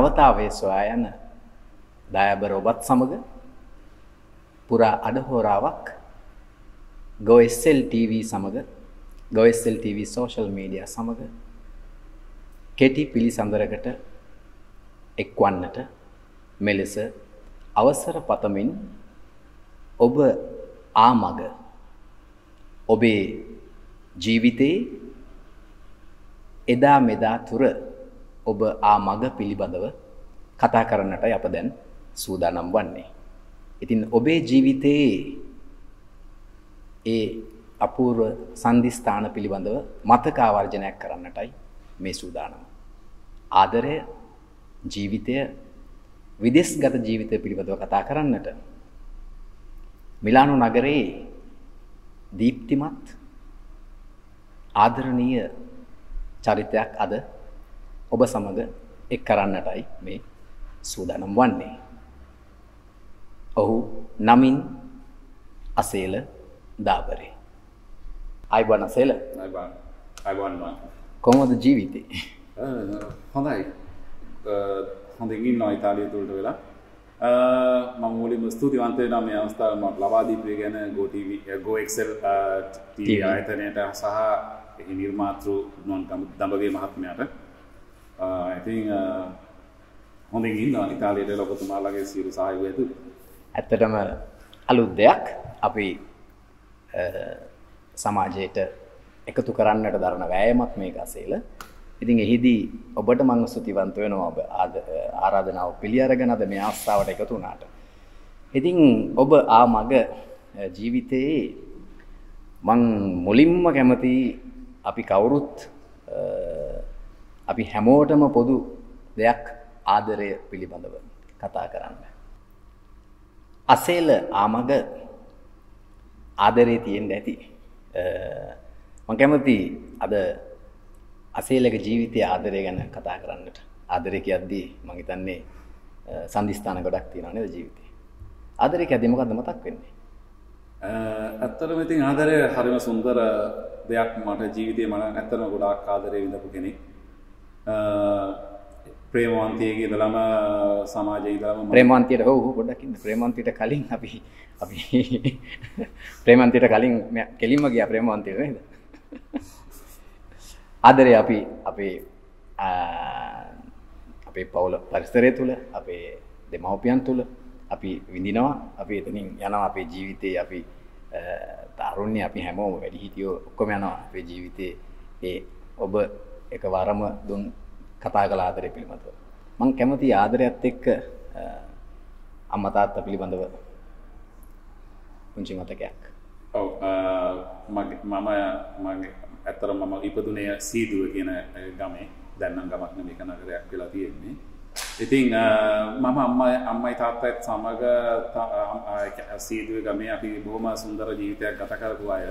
නවතාවේ සොයා යන ඩයබර ඔබත් සමග පුරා අඩහෝරාවක් GOSL TV සමග GOSL TV social media සමග කෙටි පිළිසඳරකට එක්වන්නට මෙලෙස අවසර පතමින් ඔබ ආමග ඔබේ ජීවිතේ එදා මෙදා තුර ඔබ ආමග පිළිබඳව කතා කරන්නටයි අප දැන් සූදානම් වන්නේ. ඉතින් ඔබේ ජීවිතයේ ඒ අපූර්ව සම්දිස්ථාන පිළිබඳව මතකාවර්ජනයක් කරන්නටයි මේ සූදානම. ආදරය ජීවිතය විදේශගත ජීවිතය පිළිබඳව කතා කරන්නට මිලානෝ නගරයේ දීප්තිමත් ආදරණීය චරිතයක් අද ඔබ සමග එක් කරන්නටයි මේ සූදානම් වන්නේ. ඔහු නමින් අසේල දාබරේ. අයබන් අසේල. අයබන් මා. කොහොමද ජීවිතේ? හොඳයි. හොඳින් ඉන්නවා ඉතාලිය තුලට වෙලා. මම මුලින්ම ස්තුතිවන්ත වෙනවා මේ අවස්ථාව මට ලබා දීපේ ගැන GoXL TV ආයතනයට සහ निर्मातृ दंबगे महात्म्या I think හොඳින් ඉන්නවා ඉතාලියට ලොකතුමාලගේ සියලු සහයෝගය තුල. ඇත්තටම අලුත් දෙයක් අපි සමාජයට එකතු කරන්නට දරන වෑයමක් මේක අසේල. ඉතින් එහිදී ඔබට මම ස්තුතිවන්ත වෙනවා ඔබ ආරාධනාව පිළිඅරගෙන අද මේ අවස්ථාවට එකතු වුණාට. ඉතින් ඔබ ආමග ජීවිතයේ මම මුලින්ම කැමති අපි කවුරුත් අපි හැමෝටම පොදු දෙයක් ආදරය පිළිබඳව කතා කරන්න. අසේල ආමග ආදරේ තියෙන්න ඇති. මම කැමති අද අසේලගේ ජීවිතයේ ආදරය ගැන කතා කරන්නට. ආදරේ කියද්දී මම හිතන්නේ සම්දිස්ථාන ගොඩක් තියෙනවා නේද ජීවිතේ. ආදරේ කියද්දී මොකද්ද මතක් වෙන්නේ? ඇත්තටම ඉතින් ආදරය හරිම සුන්දර දෙයක් මට ජීවිතේ මම ඇත්තටම ගොඩාක් ආදරේ විඳපු කෙනෙක්. ප්‍රේමවන්තියගේ ඉඳලම සමාජයේ ඉඳලම ප්‍රේමවන්තියට ඔව් පොඩ්ඩක් ඉන්න ප්‍රේමවන්තියට කලින් අපි ප්‍රේමවන්තියට කලින් කෙලින්ම ගියා ප්‍රේමවන්තියට නේද ආදරේ අපි අපේ පවුල පරිසරය තුල අපේ දෙමව්පියන් තුල අපි විඳිනවා අපි එතනින් යනවා අපේ ජීවිතේ අපි තරුණිය අපි හැමෝම වැඩිහිටියෝ ඔක්කොම යනවා අපේ ජීවිතේ ඒ ඔබ एक वारम दुन कथागल आदरे पिलिबंदव मम कमति आदरयत एक्क अम्मा तात पिलिबंदव कुंचि मतकयक ඔව් මම ඇත්තටම මම ඉපදුනේ සීදුව කියන ගමේ දැන් නම් ගමක් නෙමෙයි නගරයක් වෙලා තියෙන්නේ. ඉතින් මම අම්මයි තාත්තත් සමග සීදුව ගමේ අපි බොහොම සුන්දර ජීවිතයක් ගත කරපු අය.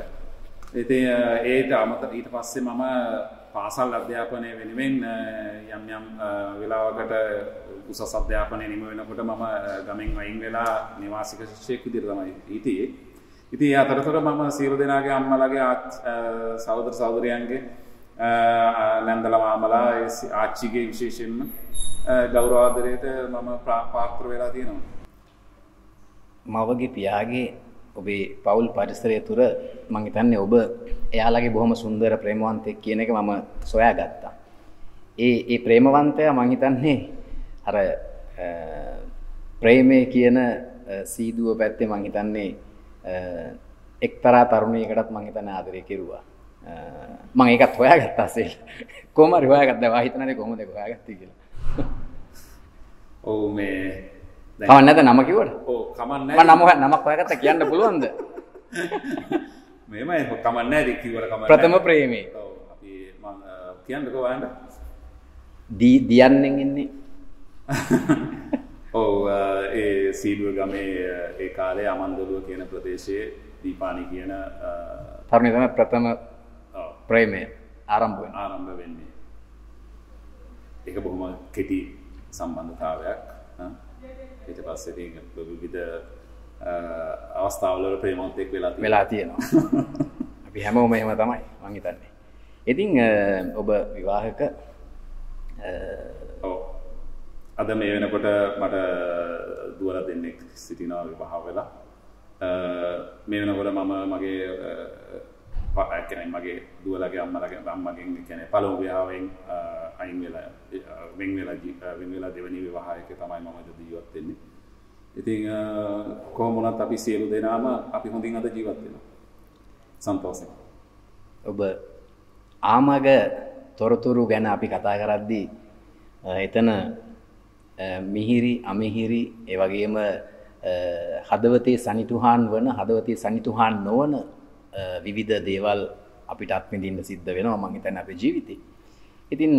ඉතින් ඒට අමතර ඊට පස්සේ මම පාසල් අධ්‍යාපනය වෙනුවෙන් යම් යම් වෙලාවකට උසස් අධ්‍යාපනය නිම වෙනකොට මම ගමෙන් වයින් වෙලා නිවාසික ශිෂ්‍යයෙක් විදිහට තමයි හිටියේ. ඉතින් ඒ අතරතුර මම සියලු දෙනාගේ අම්මලාගේ සහෝදර සහෝදරියන්ගේ නැන්දලා මාමලා ආච්චිගේ විශේෂයෙන්ම ගෞරව ආදරයට මම පාත්‍ර වෙලා තියෙනවා. මවගේ පියාගේ ඔබේ පවුල් පරිසරය තුර මම හිතන්නේ ඔබ එයාලගේ බොහොම සුන්දර ප්‍රේමවන්තයෙක් කියන එක මම සොයාගත්තා. ඒ ප්‍රේමවන්තයා මම හිතන්නේ අර ප්‍රේමය කියන සීදුව පැත්තේ මම හිතන්නේ එක්තරා තරුණියකටත් මම හිතන්නේ ආදරය කෙරුවා. මම ඒකත් හොයාගත්තා සෙල්. කොහොම හරි හොයාගත්තා. මම හිතන්නේ කොහොමද ඒක හොයාගත්තේ කියලා. ඔව් මේ කමන්න නැත නම කිව්වද? ඔව් කමන්න නැහැ. මම නමක් හොයාගත්තා කියන්න පුළුවන්ද? මේමයි කමන්න නැහැ දෙක කිව්වල කමන්න නැහැ. ප්‍රථම ප්‍රේමේ. ඔව් අපි මම කියන්නකෝ වයන්ට. දී දියන්නෙන් ඉන්නේ. ඔව් ඒ සීලුව ගමේ ඒ කාලේ අමන්දලුව කියන ප්‍රදේශයේ දීපානි කියන තරුණිය තමයි ප්‍රථම ප්‍රේමය ආරම්භ වෙන්නේ. ඒක බොහොම කෙටි සම්බන්ධතාවයක්. ඊට පස්සේ ඉතින් විවිධ අවස්ථාවල ප්‍රේමන්තෙක් වෙලා තියෙනවා. අපි හැමෝම එහෙම තමයි මං හිතන්නේ. ඉතින් ඔබ විවාහක අද මේ වෙනකොට මට දුවලා දෙන්නෙක් සිටිනවා විවාහ වෙලා මේ වෙනකොට මම මගේ මගේ දුවලාගේ අම්මගෙන් කියන්නේ පළවෙනි විවාහයෙන් අයින් වෙලා වෙන් වෙලා දෙවෙනි විවාහයක තමයි මම ජීවත් වෙන්නේ. ඉතින් කොහොම වුණත් අපි සියලු දෙනාම අපි හොඳින් අද ජීවත් වෙනවා. සන්තෝෂයි. ඔබ ආමග තොරතුරු ගැන අපි කතා කරද්දී එතන මිහිරි අමිහිරි ඒ වගේම හදවතේ සනිටුහන් වන හදවතේ සනිටුහන් නොවන විවිධ දේවල් අපිට අත්විඳින්න සිද්ධ වෙනවා මම හිතන්නේ අපේ ජීවිතේ. ඉතින්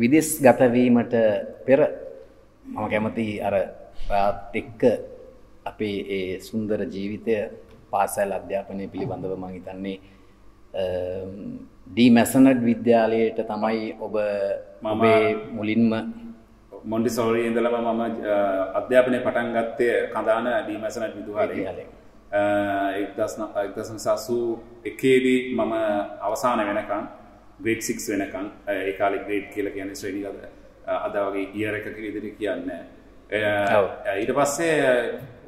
විදේශ ගත වීමට පෙර මම කැමති අර ප්‍රාත් එක්ක අපේ ඒ සුන්දර ජීවිතය පාසල් අධ්‍යාපනය පිළිබඳව මම හිතන්නේ දී මැසනඩ් විද්‍යාලයට තමයි ඔබ මම මුලින්ම මොන්ටිසෝරි ඉඳලම මම අධ්‍යාපනය පටන් ගත්තේ කඳාන දී මැසනඩ් විද්‍යාලයේ 1981 දී මම අවසාන වෙනකන් grade 6 වෙනකන් ඒ කාලේ grade කියලා කියන්නේ ශ්‍රේණිය අද වගේ year එකක ඉදිරියට කියන්නේ ඊට පස්සේ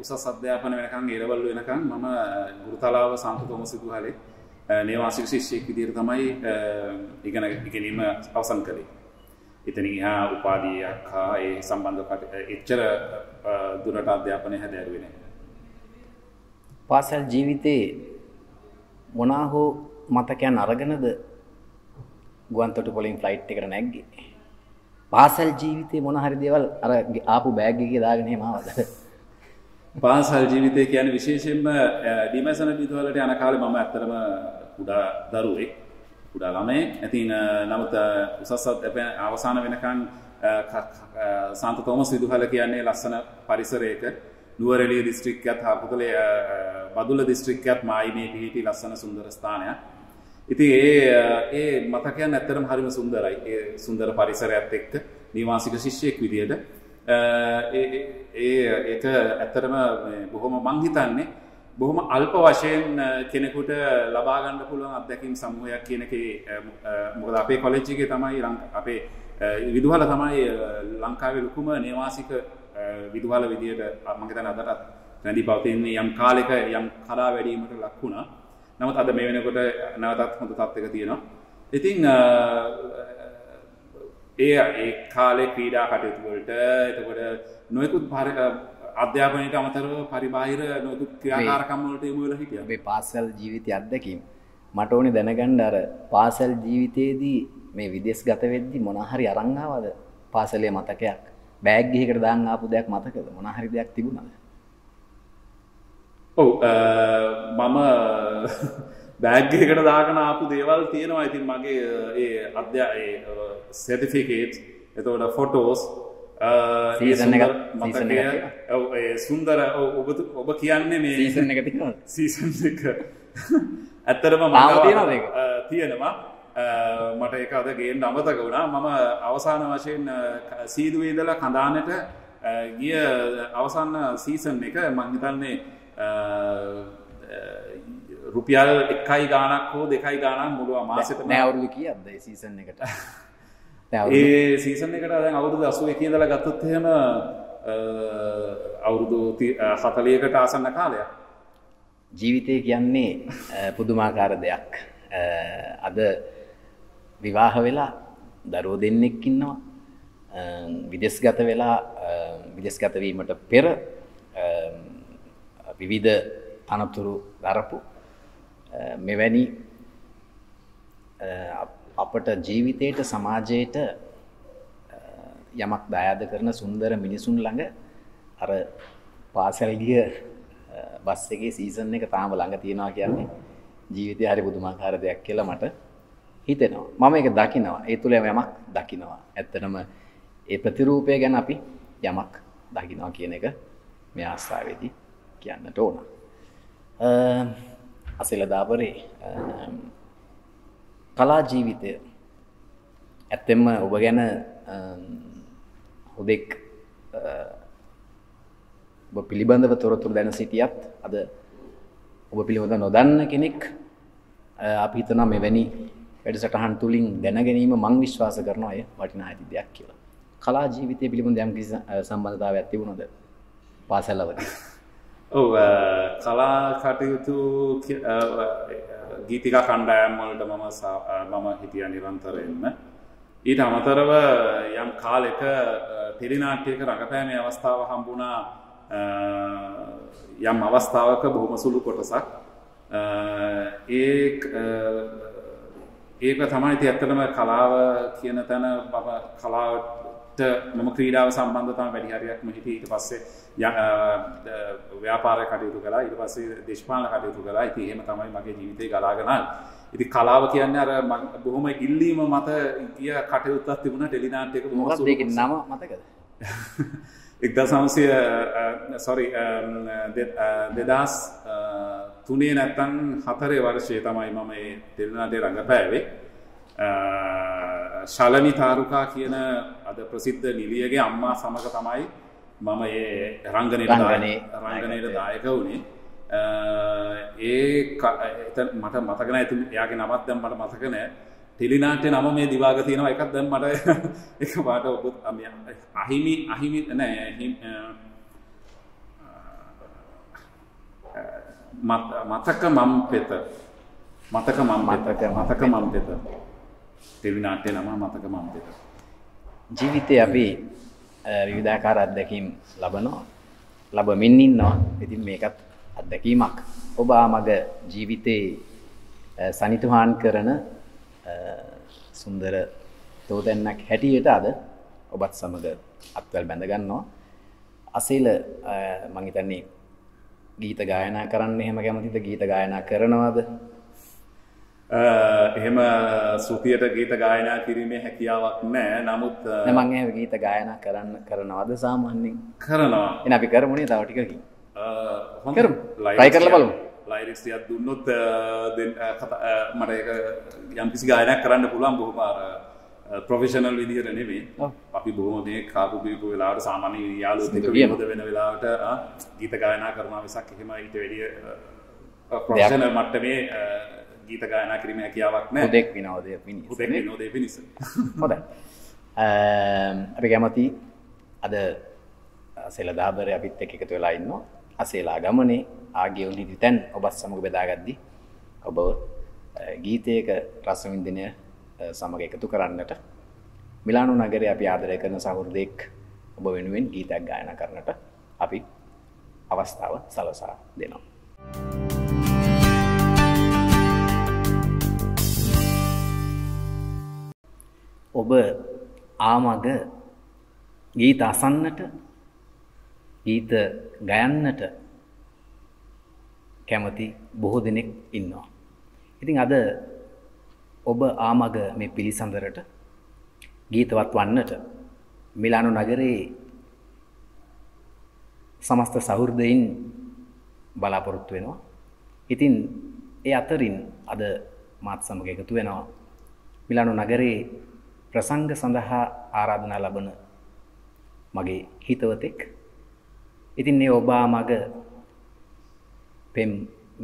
උසස් අධ්‍යාපන වෙනකන් A level වෙනකන් මම ගුරුතලාව සංස්කෘත විද්‍යාලයේ नेवासी शिष्य विधि तमई इगन इगनीम अवसर करें इतनी यहाँ उपाधि अखा ये संबंध का इच्छर दुर्नता अध्यापने है देरवी ने पासल जीविते मुनाहो माता क्या नारगन द गुआंतोटु बोलें फ्लाइट टेकर नेगी पासल जीविते मुनाहरी देवल अरे आपु बैग की दाग नहीं मावद पासल जीविते क्या ने विशेषम डी मैसन विद्यालय आना काले मामा अत्तरम उड़ा दरुए उड़ा लामे ऐतीन नमत उससत अपने आवश्यक विनकान सांत तोमस विद्यालय क्या ने लक्षण परिसर एक नुवरेली डिस्ट्रिक्ट क्या था कुतले बादुला डिस्ट्रिक्ट क्या माई में भी थी लक्षण सुंदर स्थान है इति ये मत क्या ने अत्तरम हरिम सुंदर आई ये सुंदर परिसर अत्यंत निवासी के शिष्य विद्यालय ඒක ඇත්තටම බොහොම මං හිතන්නේ බොහොම අල්ප වශයෙන් කෙනෙකුට ලබා ගන්න පුළුවන් අත්දැකීම් සමූහයක් කියන එකේ මොකද අපේ කොලෙජ් එකේ තමයි අපේ විදුහල තමයි ලංකාවේ ලොකුම නේවාසික විදුහල විදියට මම හිතන්නේ අදටත් රැඳී පවතින යම් කාලයක යම් කලා වැඩිවීමට ලක් වුණා. නමුත් අද මේ වෙනකොට නැවතත් හොඳ තත්ත්වයක තියෙනවා. ඉතින් ඒ කාලේ ක්‍රීඩා කටයුතු වලට එතකොට නොයෙකුත් අධ්‍යාපනයට අමතරව පරිබාහිර නොයෙකුත් ක්‍රියාකාරකම් වලට යොමු වෙලා හිටියා. මේ පාසල් ජීවිතය අත්දැකීම මට ඕනේ දැනගන්න අර පාසල් ජීවිතයේදී මේ විදේශ ගත වෙද්දී මොන හරි අරන් ආවද පාසලේ මතකයක් බෑග් එකකට දාන් ආපු දෙයක් මතකද මොන හරි දෙයක් තිබුණාද? ඔව් මම बैग එකකට දාගෙන ආපු දේවල් තියෙනවා. ඉතින් මගේ ඒ අධ්‍යාපනයේ සර්ටිෆිකේට් එතකොට ෆොටෝස් සීසන් එක සීසන් එක ඔව් ඒ සුන්දර ඔබ කියන්නේ මේ සීසන් එක තියෙනවද? සීසන් එක ඇත්තටම මම තියෙනවද ඒක? තියෙනවා. මට ඒක අද ගේන්න අමතක වුණා. මම අවසාන වශයෙන් සීදුවේ ඉඳලා කඳානට ගිය අවසාන සීසන් එක මම හිතන්නේ රුපියල් 1යි ගාණක් හෝ 2යි ගාණක් මුළුව මාසෙට නෑ. අවුරුදු කීයක්ද ඒ සීසන් එකට? ඒ සීසන් එකට දැන් අවුරුදු 81 ඉඳලා ගත්තොත් එහෙම අවුරුදු 40කට ආසන්න කාලයක්. ජීවිතය කියන්නේ පුදුමාකාර දෙයක්. අද විවාහ වෙලා දරුවෝ දෙන්නෙක් ඉන්නවා. විදේශගත වෙලා විදේශගත වීමට පෙර විවිධ අනතුරු දරපු මෙවැනි අපට ජීවිතයට සමාජයට යමක් දායාද කරන සුන්දර මිනිසුන් ළඟ අර පාසල් ගිය බස් එකේ සීසන් එක තාම ළඟ තියෙනවා කියන්නේ ජීවිතේ හරි පුදුමාකාර දෙයක් කියලා මට හිතෙනවා. මම ඒක දකිනවා. ඒ තුල යමක් දකිනවා. ඇත්තටම ඒ ප්‍රතිරූපය ගැන අපි යමක් දකිනවා කියන එක මේ ආස්වාවේදී කියන්නට ඕන. අසෙල දාබරේ කලා ජීවිතය ඇත්තෙම ඔබ ගැන හුදෙක් ඔබ පිළිබඳව තොරතුරු දැන සිටියත් අද ඔබ පිළිබඳව නොදන්න කෙනෙක් අපි හිතනවා මෙවැනි වැඩසටහන් තුලින් දැන ගැනීම මම විශ්වාස කරනවා අය වටිනා දෙයක් කියලා. කලා ජීවිතය පිළිබඳ යම් කිසි සම්බන්ධතාවයක් තිබුණාද පාසල් අවදී? ඔව් කලා කටයුතු ගීතිකා කණ්ඩායම් වලට මම හිටියා නිරන්තරයෙන්ම. ඊට අමතරව යම් කාලයක තිරිනාට්‍යයක රඟපෑමේ අවස්ථාව හම්බුණා. යම් අවස්ථාවක බොහොම සුළු කොටසක් ඒක තමයි ඇත්තටම කලාව කියන තැන බබ කලාවට මම ක්‍රීඩාව සම්බන්ධව තමයි වැඩි හරියක්ම හිටියේ. ඊට පස්සේ ව්‍යාපාර කටයුතු කළා, ඊට පස්සේ දේශපාලන කටයුතු කළා. ඉතින් එහෙම තමයි මගේ ජීවිතේ ගලාගෙන ආවේ. ඉතින් කලාව කියන්නේ අර බොහොම ඉල්ලීම මත ගිය කටයුත්තක් තිබුණා ටෙලිනාට්‍යයක. මොකක්ද ඒකේ නම මතකද? 2003 නැත්තම් 4 වර්ෂයේ තමයි මම මේ ටෙලිනාට්‍යයේ රඟපෑවේ. ශාලනි තාරුකා කියන අද ප්‍රසිද්ධ නිලියගේ අම්මා සමග තමයි මම මේ රංගනයේ දායක වුණේ. මට මතක නැහැ එයාගේ නමක් දැන් මට මතක නැහැ. ටෙලිනාට්‍ය නම මේ දිවාග තියෙනවා එකක් දැන් මට එකපාරට ඔබත් අහිමි නැහැ මතක මම් පෙත ටෙලිනාට්‍ය නම මතක මම් පෙත. ජීවිතේ අපි විවිධාකාර අත්දැකීම් ලබමින් ඉන්නවා. ඉතින් මේකත් අත්දැකීමක්. ඔබ ආමගේ ජීවිතේ සනිටුහන් කරන සුන්දර තෝදන්නක් හැටියට අද ඔබත් සමග අත්වැල් බැඳ ගන්නවා. අසේල මං හිතන්නේ ගීත ගායනා කරන්න එහෙම කැමතිද? ගීත ගායනා කරනවද? එහෙම සුපියට ගීත ගායනා කිරීමේ හැකියාවක් නැහැ. නමුත් මං එහෙම ගීත ගායනා කරනවද? සාමාන්‍යයෙන් කරනවා. එහෙනම් අපි කරමුනේ තව ටිකකින්. කරමු. try කරලා බලමු. ලයිරික්ස් ටිකක් දුන්නොත් මට ඒක යම් කිසි ගායනයක් කරන්න පුළුවන්. බොහොම ප්‍රොෆෙෂනල් විදිහට නෙමෙයි. අපි බොහොම මේ කාපු බීපු වෙලාවට සාමාන්‍ය යාළුවෝ දෙක විතර වෙන වෙලාවට ගීත ගායනා කරනවා මිසක් එහෙම ඊට වැඩිය ප්‍රොෆෙෂනල් මට්ටමේ ගීත ගායනා කිරීමේ හැකියාවක් නැහැ. හුදෙක් විනෝදයේ පිණිස. හුදෙක් විනෝදයේ පිණිස. හොඳයි. අපි කැමති අද අසේලා දාබරේ අපිත් එක්ක එකතු වෙලා ඉන්නවා. අසේලා ගමනේ ආගියුන් හිටි තැන් ඔබත් සමග බෙදාගද්දී ඔබ ගීතයක රසවින්දනය සමග එකතු කරන්නට මිලානෝ නගරේ අපි ආදරය කරන සහෘදෙක් ඔබ වෙනුවෙන් ගීතයක් ගායනා කරන්නට අපි අවස්ථාව සලසා දෙනවා. ඔබ ආමග ගීත අසන්නට ගීත ගයන්නට කැමති බොහෝ දෙනෙක් ඉන්නවා. ඉතින් අද ඔබ ආමග මේ පිළිසඳරට ගීතවත් වන්නට මිලානෝ නගරයේ සමස්ත සහෘදයින් බලාපොරොත්තු වෙනවා. ඉතින් ඒ අතරින් අද මාත් සමග එකතු වෙනවා මිලානෝ නගරයේ ප්‍රසංග සඳහා ආරාධනා ලබන මගේ හිතවතෙක්. ඉතින් මේ ඔබ ආමග පෙම්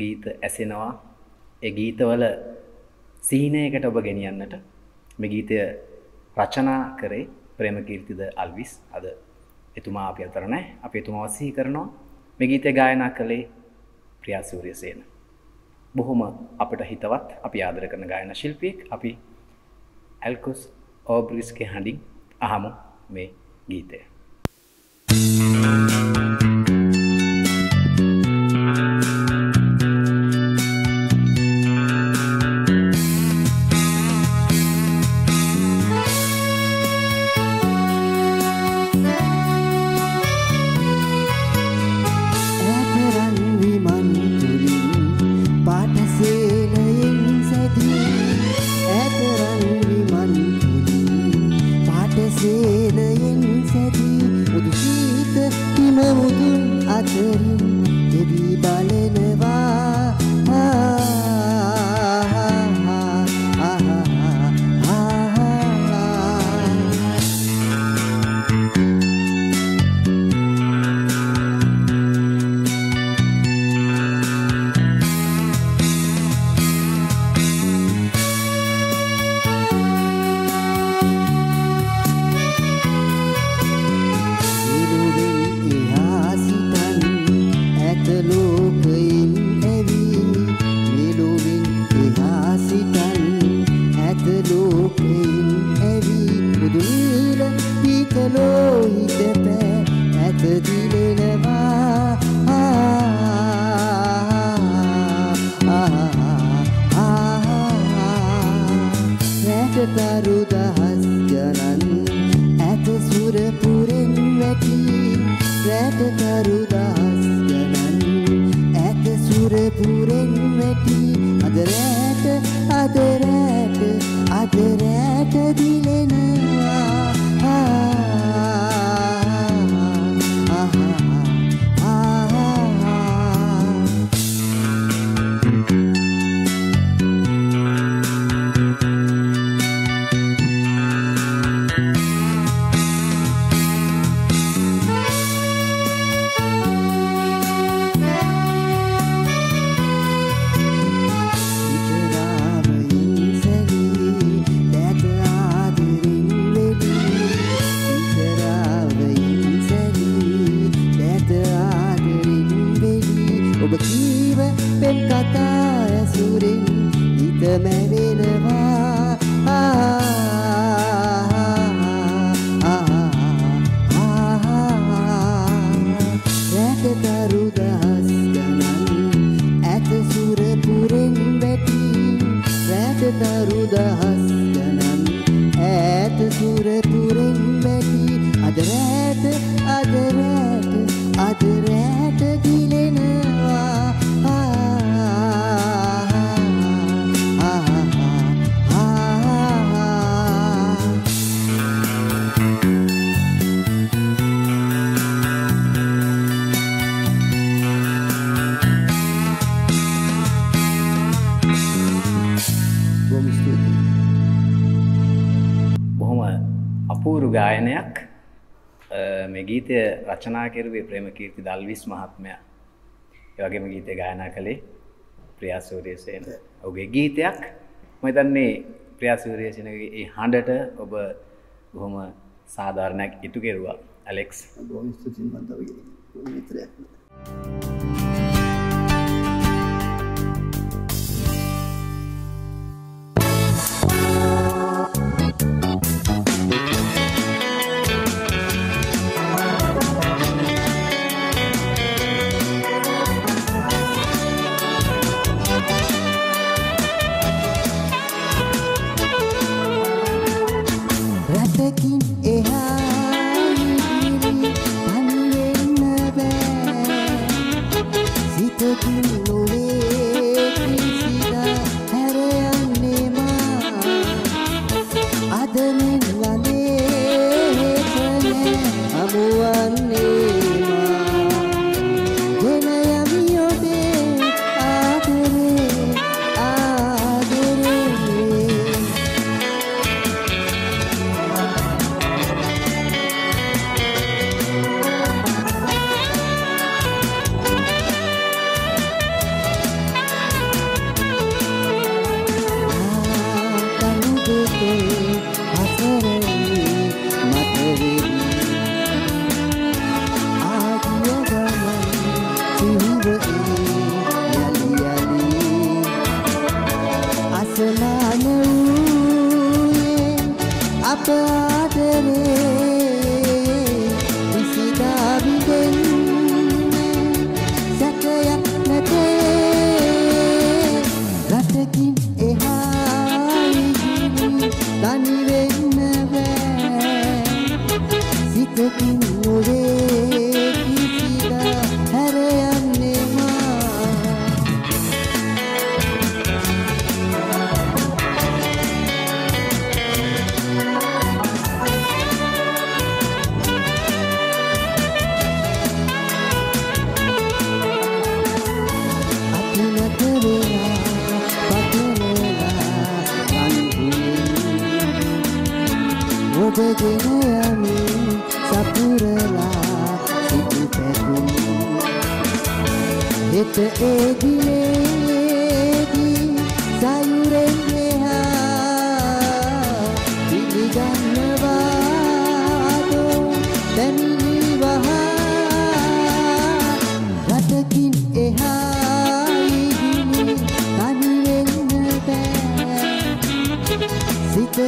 ගීත ඇසෙනවා. ඒ ගීතවල සීනයකට ඔබ ගෙනියන්නට මේ ගීතය රචනා කරේ ප්‍රේමකීර්තිද අල්විස්. අද එතුමා අපි අතර නැහැ. අපි එතුමාව සිහි කරනවා. මේ ගීතය ගායනා කළේ ප්‍රියා සූර්යසේන. බොහොම අපට හිතවත් අපි ආදර කරන ගායනා ශිල්පියෙක්. අපි ඇල්කොස් ඕබ්‍රිස්ගේ හඬින් අහමු මේ ගීතය. गायनයක් මේ ගීතය රචනා කෙරුවේ ප්‍රේමකීර්ති දල්විස් මහත්මයා. ඒ වගේම ගීතය ගායනා කළේ ප්‍රියා සූර්යසේන. ඔහුගේ ගීතයක් මම හිතන්නේ ප්‍රියා සූර්යසේනගේ ඒ හඬට ඔබ බොහොම සාධාරණයක් ඉටු කෙරුවා. ඇලෙක්ස් බොහොම ස්තුතියි මම ඔබගේ මිත්‍රයෙක්.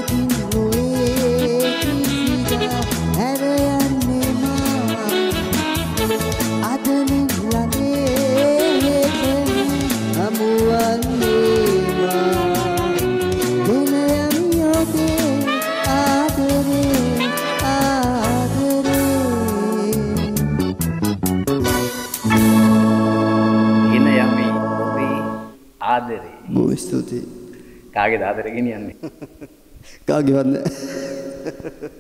Thank you. स्तुति कागे दादरे की नहीं अन्य कागे वाले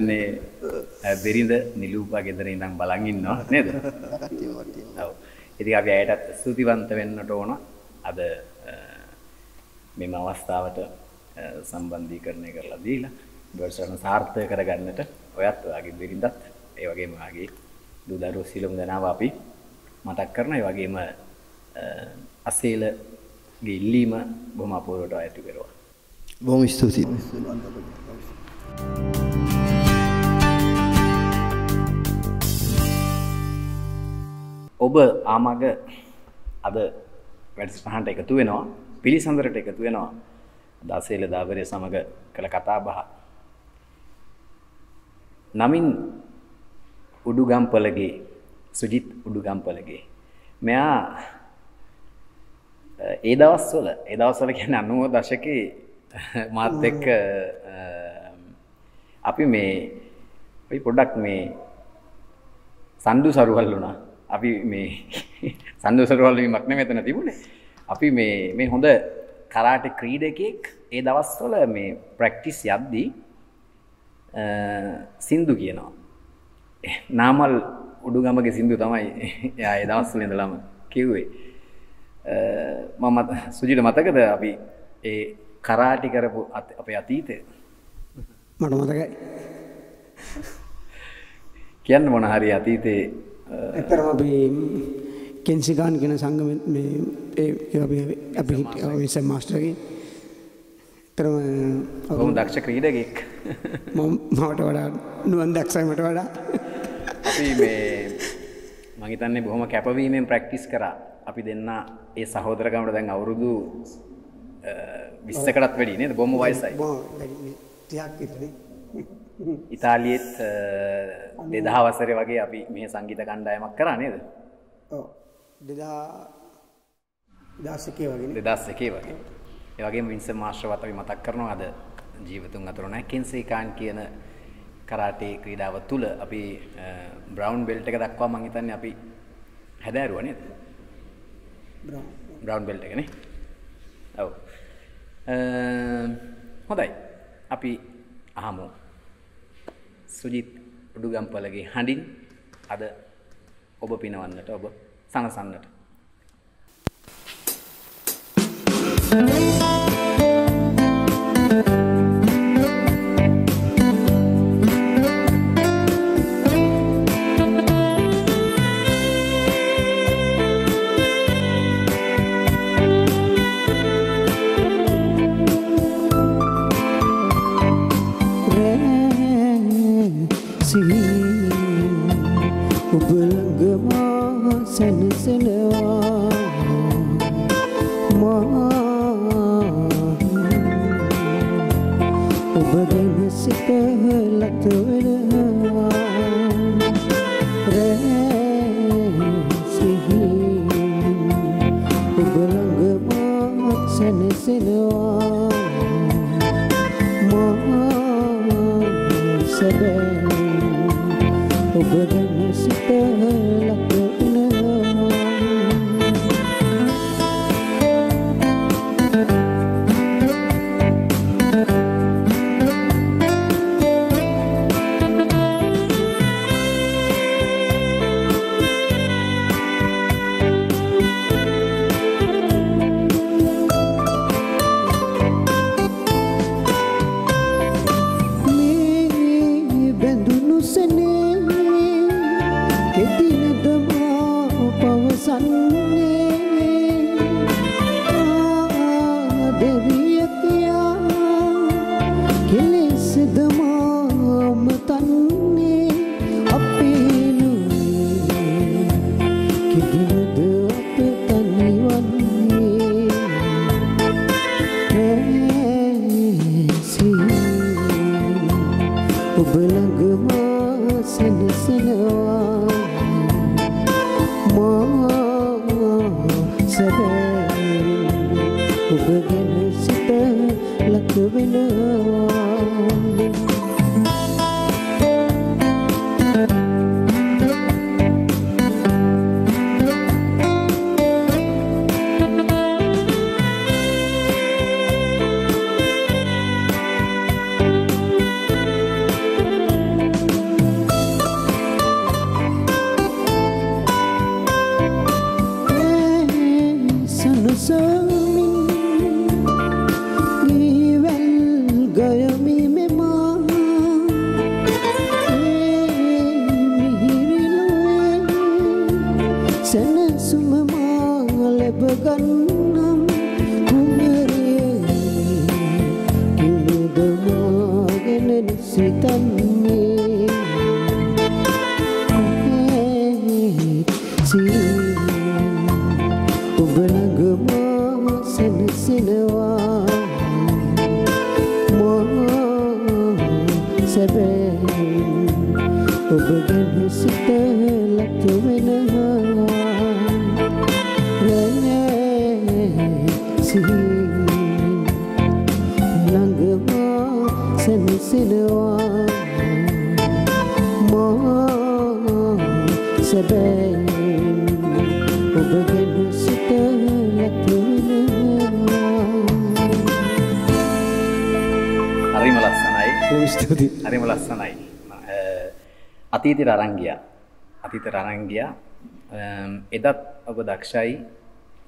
ने बेरिंद निलूपा के दरे इनाम बालांगी ना नहीं तो अब इधर आप ये ऐडा स्तुति बंद तबेन नटो ना अब मेमावस्था वाट संबंधी करने कर ला दी ला दर्शन सार्थ करेगा नेट व्यात आगे बेरिंदत ये वाके में आगे दूधारू सिलों देना वापी मटक करना ये वाके में असेल गिल्ली में घुमा पूर्व टाइप टू करो। बहुत स्तुति। ओबे आमाके अद वैट्सपान टेक तू है ना पीली संदर्भ टेक तू है ना दासेले दावरे समाके कलकत्ता बहा नामिन उडुगाम पलगे सुजीत उडुगाम पलगे मैं एदावस्वल के नन्नो दशके माध्यक अभी मैं वही प्रोडक्ट में संधु सरुवाल लूँ ना अभी मैं संधु सरुवाल भी मकने में तो नहीं बोले अभी मैं होंडा कराटे क्रीडे के एदावस्वल में प्रैक्टिस याद दी सिंधु की ना नामल उड़ूगामा के सिंधु तमाई या एदावस्वल ने दलाम क्यों है मामा सुजीत माता के दर अभी ये कराटी करे वो अपने आतीत है मर्डो माता के क्या न बना हरी आतीत है पर अभी केंसिकान के न संग में अभी अभी सब मास्टर की पर हम दक्षिण क्रीडा की मावट वाला नुअन दक्षिण मावट वाला अभी मैं मांगिता ने बहुत कैपा भी मैं प्रैक्टिस करा अभी देना ये साहोदर का हम लोग आवर दो विस्तार करते हैं नहीं तो बहुत मोबाइल साइड इतालियत देदा वसरे वाके अभी मैं संगीत का अंडा है मक्करा नहीं तो देदा देदा सिके वाके ये वाके मैं इनसे मास्टर वाता भी मत करना आदर जीवतुंगा तो रोना किन्से कान की न कराटे क्रीडा वतुल अभी ब्राउन बेल्ट का दक्का मांगिता ने अभी हैदर हुआ नहीं ब्राउन बेल्ट है नहीं ओ होता है अभी आमो सुजीत उड़ूगाम पलगे हांडिंग आदर ओबो पीना वाला तो ओबो सांग सांग नट begin sita lakwina අතීත රරංගියා එදත් ඔබ දක්ෂයි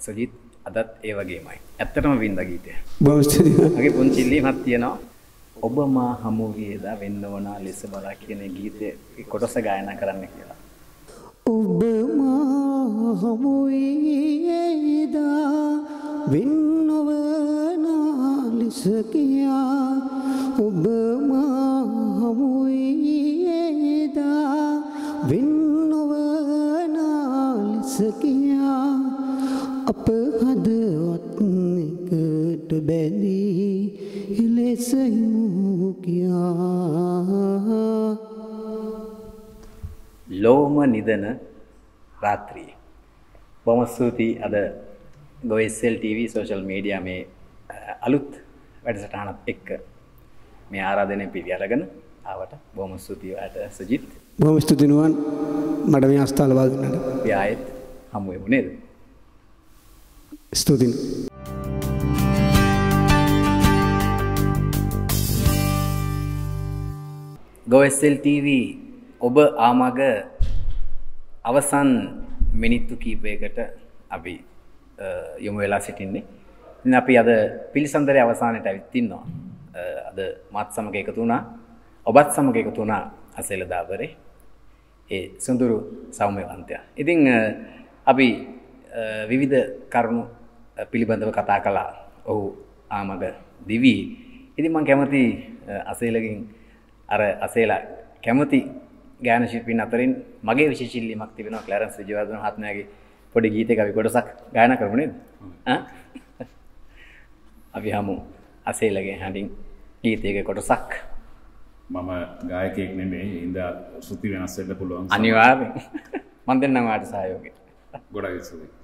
සජිත් අදත් ඒ වගේමයි ඇත්තටම වින්ද ගීතය බොහොම ස්තුතියි මගේ පුංචි ඉල්ලීමක් තියෙනවා ඔබ මා හමු වේදා වෙන්නවනා ලෙස බලා කියන ගීතේ කොටස ගායනා කරන්න කියලා ඔබ මා හමු වේදා වෙන්නවනා ලෙස කියා ඔබ මා හමු වේදා වින්නවනාල් සකියා අප හදවත් එකට බැඳී ඉලෙසමු කියා ලෝම නිදන රාත්‍රියේ බොහොම ස්තුතියි අද GOSL TV social media මේ අලුත් වැඩසටහනත් එක්ක මේ ආරාධනය පිළිඅරගෙන ආවට බොහොම ස්තුතියි ඔයාට සජිත් බොහොම ස්තුතියි නුවන් මට මේ අවස්ථාව ලබා දුන්නට. අපි ආයෙත් හමු වෙමු නේද? ස්තුතියි. GOSL TV ඔබ ආමග අවසන් මිනිත්තු කීපයකට අපි යොමු වෙලා සිටින්නේ. ඉතින් අපි අද පිළිසඳරේ අවසානයට ඇවිත් ඉන්නවා. අද මාත් සමග එකතු වුණා. ඔබත් සමග එකතු වුණා අසෙලා දාබරේ. ඒ සුන්දර සෞම්‍යවන්තයා. ඉතින් අපි විවිධ කරුණු පිළිබඳව කතා කළා. ඔව් ආමග දිවි. ඉතින් මම කැමති අසෙලගෙන් අර අසෙලා කැමති ගායන ශිල්පීන් අතරින් මගේ විශේෂ ඉල්ලීමක් තිබෙනවා ක්ලැරන්ස් විජයවර්ධන මහත්මයාගේ පොඩි ගීතයක අපි කොටසක් ගායනා කරමු නේද? ආ අපි හමු අසෙලගේ හඬින් ගීතයක කොටසක් මම ගායකයෙක් නෙමෙයි ඉඳා සුති වෙනස් වෙන්න පුළුවන් අනිවාර්යෙන් මම දෙන්නම් ඔයාලට සහයෝගය ගොඩක් ස්තුතියි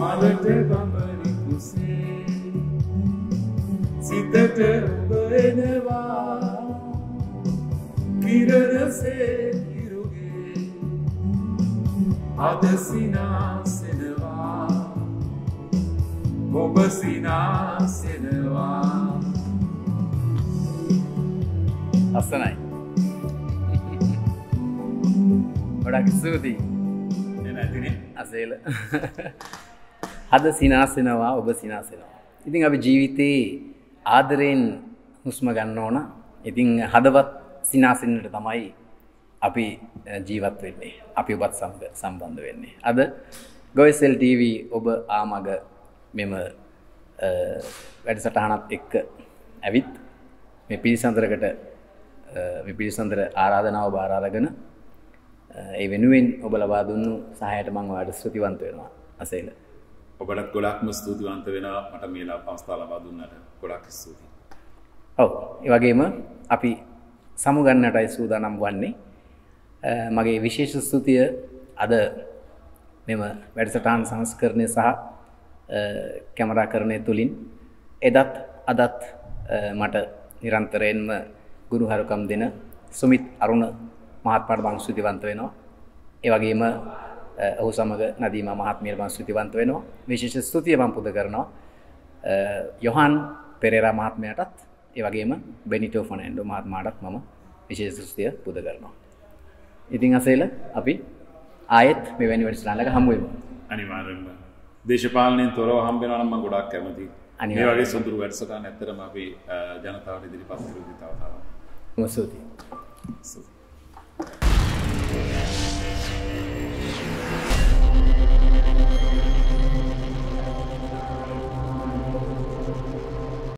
Malate bambari kuse සිතට ඔබ එනවා කිරරසේ කිරුගේ අද සිනාසෙනවා ඔබ සිනාසෙනවා අසනයි ගොඩක් සුදී නේද අසේල අද සිනාසෙනවා ඔබ සිනාසෙනවා ඉතින් අපි ජීවිතේ ආදරෙන් හුස්ම ගන්න ඕන. ඉතින් හදවත් සිනාසින්නට තමයි අපි ජීවත් වෙන්නේ. අපි ඔබත් සම්බන්ධ වෙන්නේ. අද GOSL TV ඔබ ආමග මෙම වැඩසටහනත් එක්ක ඇවිත් මේ පිළිසඳර ආරාධනාව බාරගෙන ඒ වෙනුවෙන් ඔබ ලබා දුන්නු සහායට මම ඔයාට ස්තුතිවන්ත වෙනවා. අසේල ඔබට ගොඩක්ම ස්තුතිවන්ත වෙනවා මට මේ අවස්ථාව ලබා දුන්නට ගොඩක් ස්තුතියි. ඔව් ඒ වගේම අපි සමුගන්නටයි සූදානම් වන්නේ. මගේ විශේෂ ස්තුතිය අද මෙම වැඩසටහන් සංස්කරණය සහ කැමරාකරණය තුලින් එදත් අදත් මට නිරන්තරයෙන්ම ගුරුහරුකම් දෙන සුමිත් අරුණ මහත්මයාට මම ස්තුතිවන්ත වෙනවා. ඒ වගේම ඔහු සමග නදීමා මහත්මියට මම ස්තුතිවන්ත වෙනවා. විශේෂ ස්තුතිය මම පුද කරනවා යොහන් පෙරේරා මහත්මයාටත් ඒ වගේම බෙනිටෝ ෆර්නැන්ඩෝ මහත්මයාටත් මම විශේෂ ස්තුතිය පුද කරනවා. ඉතින් අසේල අපි ආයෙත් මෙවැනි වැඩසටහන් ළඟ හමු වෙමු. අනිවාර්යයෙන්ම දේශපාලනයෙන් තොරව හම්බ වෙනවා නම් මම ගොඩාක් කැමතියි. මේ වගේ සුන්දර වැඩසටහන් ඇත්තටම අපි ජනතාවට ඉදිරිපත් කරන විදිහට තව තවත්. මම ස්තුතියි.